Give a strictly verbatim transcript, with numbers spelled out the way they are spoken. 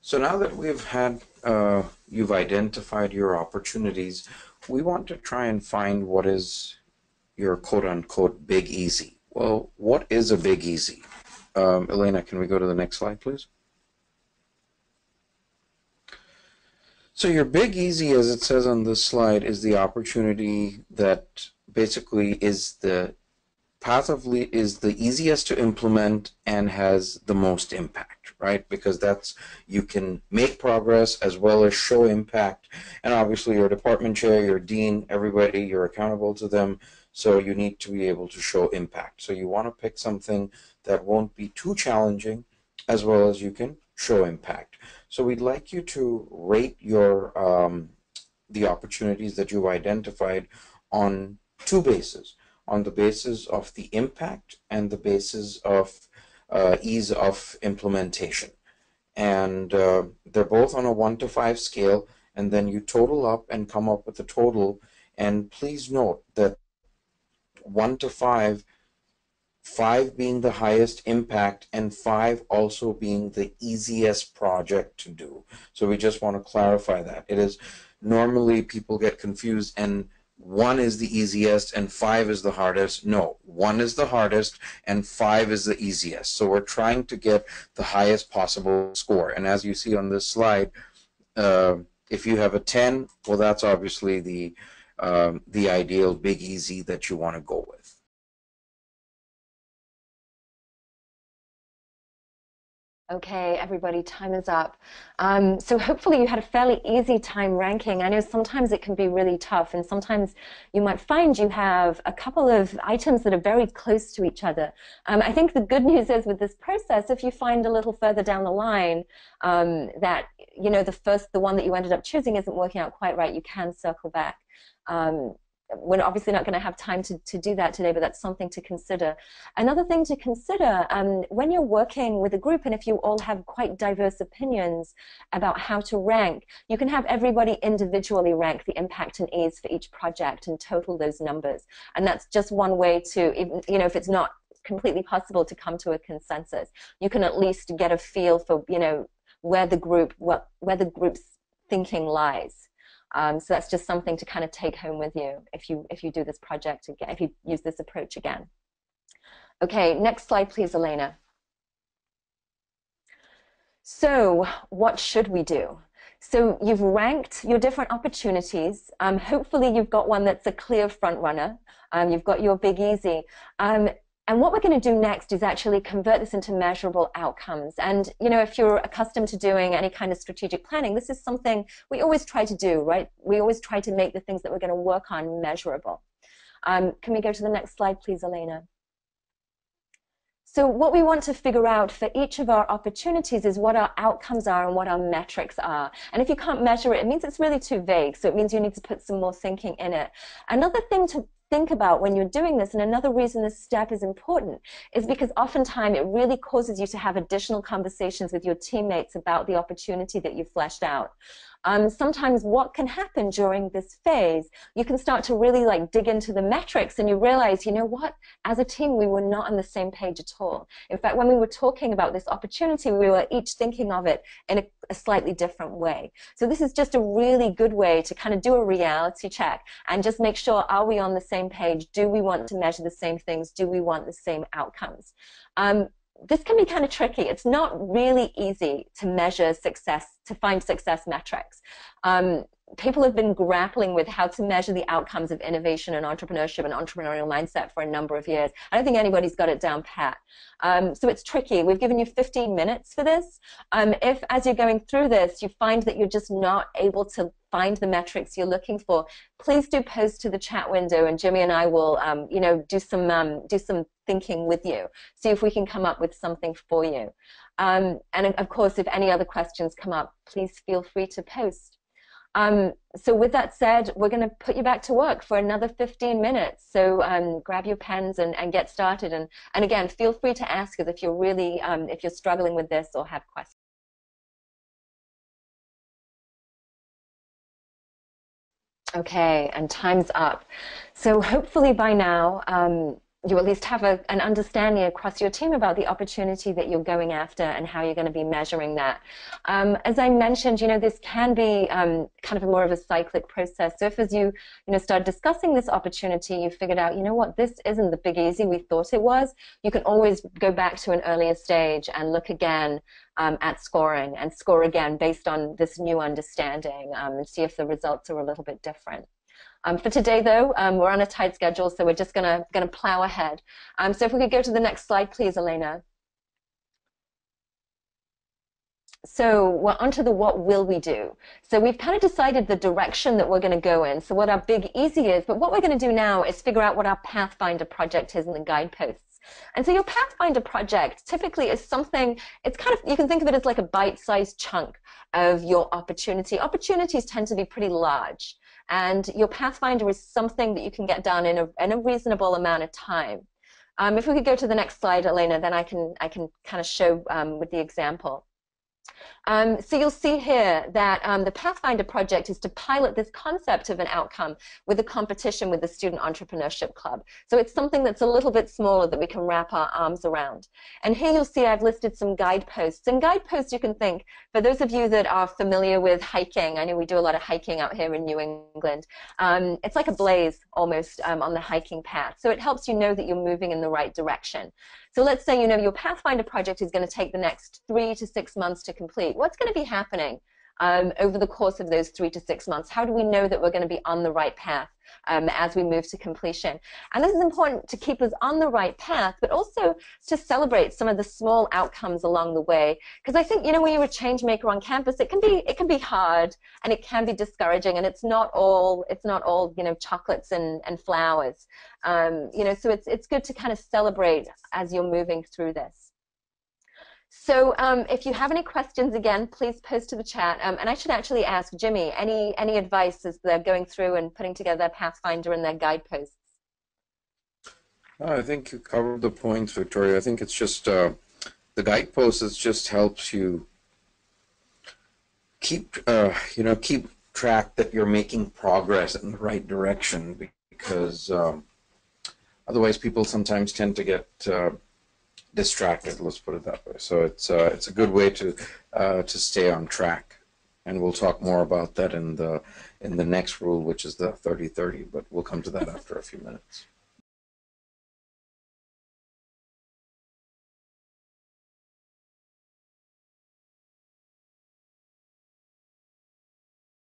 So now that we've had, uh, you've identified your opportunities, we want to try and find what is your quote-unquote big easy. Well, what is a big easy? Um, Elena, can we go to the next slide, please? So your big easy, as it says on this slide, is the opportunity that basically is the path of le is the easiest to implement and has the most impact, right? Because that's, you can make progress as well as show impact. And obviously your department chair, your dean, everybody, you're accountable to them. So you need to be able to show impact. So you want to pick something that won't be too challenging as well as you can show impact. So we'd like you to rate your um, the opportunities that you've identified on two bases, on the basis of the impact and the basis of uh, ease of implementation. And uh, they're both on a one to five scale, and then you total up and come up with a total. And please note that one to five, five being the highest impact and five also being the easiest project to do. So we just want to clarify that. It is normally people get confused and one is the easiest and five is the hardest. No, one is the hardest and five is the easiest. So we're trying to get the highest possible score. And as you see on this slide, uh, if you have a ten, well, that's obviously the, um, the ideal big easy that you want to go with. Okay, everybody, time is up. Um, so hopefully you had a fairly easy time ranking. I know sometimes it can be really tough, and sometimes you might find you have a couple of items that are very close to each other. Um, I think the good news is with this process, if you find a little further down the line um, that you know the first, the one that you ended up choosing isn't working out quite right, you can circle back. Um, We're obviously not going to have time to, to do that today, but that's something to consider. Another thing to consider, um, when you're working with a group, and if you all have quite diverse opinions about how to rank, you can have everybody individually rank the impact and ease for each project and total those numbers. And that's just one way to, even, you know, if it's not completely possible to come to a consensus, you can at least get a feel for, you know, where the group, what, where the group's thinking lies. Um, so that's just something to kind of take home with you if you if you do this project again, if you use this approach again. Okay, next slide, please, Elena. So what should we do? So you've ranked your different opportunities. Um, hopefully you've got one that's a clear front runner. Um, you've got your big easy. Um, And what we're going to do next is actually convert this into measurable outcomes. And, you know, if you're accustomed to doing any kind of strategic planning, this is something we always try to do, right? We always try to make the things that we're going to work on measurable. Um, can we go to the next slide, please, Elena? So what we want to figure out for each of our opportunities is what our outcomes are and what our metrics are. And if you can't measure it, it means it's really too vague. So it means you need to put some more thinking in it. Another thing to think about when you're doing this, and another reason this step is important, is because oftentimes it really causes you to have additional conversations with your teammates about the opportunity that you fleshed out. Um, sometimes what can happen during this phase, you can start to really like dig into the metrics and you realize, you know what, as a team we were not on the same page at all. In fact, when we were talking about this opportunity, we were each thinking of it in a, a slightly different way. So this is just a really good way to kind of do a reality check and just make sure, are we on the same page? Do we want to measure the same things? Do we want the same outcomes? Um, This can be kind of tricky. It's not really easy to measure success, to find success metrics. Um, people have been grappling with how to measure the outcomes of innovation and entrepreneurship and entrepreneurial mindset for a number of years. I don't think anybody's got it down pat. Um, so it's tricky. We've given you fifteen minutes for this. Um, if, as you're going through this, you find that you're just not able to find the metrics you're looking for, please do post to the chat window, and Jimmy and I will, um, you know, do some um, do some thinking with you. See if we can come up with something for you. Um, and of course, if any other questions come up, please feel free to post. Um, so with that said, we're going to put you back to work for another fifteen minutes. So um, grab your pens and, and get started. And, and again, feel free to ask us if you're really um, if you're struggling with this or have questions. Okay, and time's up. So hopefully by now, um, you at least have a, an understanding across your team about the opportunity that you're going after and how you're going to be measuring that. Um, as I mentioned, you know, this can be um, kind of more of a cyclic process. So if as you, you know, start discussing this opportunity, you figured out, you know what, this isn't the big easy we thought it was, you can always go back to an earlier stage and look again Um, at scoring and score again based on this new understanding um, and see if the results are a little bit different. Um, for today though, um, we're on a tight schedule, so we're just gonna, gonna plow ahead. Um, so if we could go to the next slide, please, Elena. So we're onto the what will we do. So we've kind of decided the direction that we're going to go in, so what our big easy is, but what we're going to do now is figure out what our Pathfinder project is in the guideposts. And so your Pathfinder project typically is something, it's kind of, you can think of it as like a bite-sized chunk of your opportunity. Opportunities tend to be pretty large, and your Pathfinder is something that you can get done in a, in a reasonable amount of time. Um, if we could go to the next slide, Elena, then I can, I can kind of show um, with the example. Um, so you'll see here that um, the Pathfinder project is to pilot this concept of an outcome with a competition with the Student Entrepreneurship Club. So it's something that's a little bit smaller that we can wrap our arms around. And here you'll see I've listed some guideposts. And guideposts, you can think, for those of you that are familiar with hiking, I know we do a lot of hiking out here in New England, um, it's like a blaze almost um, on the hiking path. So it helps you know that you're moving in the right direction. So let's say, you know, your Pathfinder project is going to take the next three to six months to complete. What's going to be happening um, over the course of those three to six months? How do we know that we're going to be on the right path um, as we move to completion? And this is important to keep us on the right path, but also to celebrate some of the small outcomes along the way. Because I think, you know, when you're a change maker on campus, it can be it can be hard and it can be discouraging, and it's not all it's not all you know chocolates and and flowers. Um, you know, so it's it's good to kind of celebrate as you're moving through this. So um, if you have any questions, again, please post to the chat. Um, and I should actually ask Jimmy, any, any advice as they're going through and putting together their Pathfinder and their guideposts? No, I think you covered the points, Victoria. I think it's just uh, the guideposts, it just helps you keep, uh, you know, keep track that you're making progress in the right direction, because um, otherwise people sometimes tend to get uh, distracted, let's put it that way. So it's uh, it's a good way to uh, to stay on track, and we'll talk more about that in the in the next rule, which is the thirty thirty. But we'll come to that after a few minutes.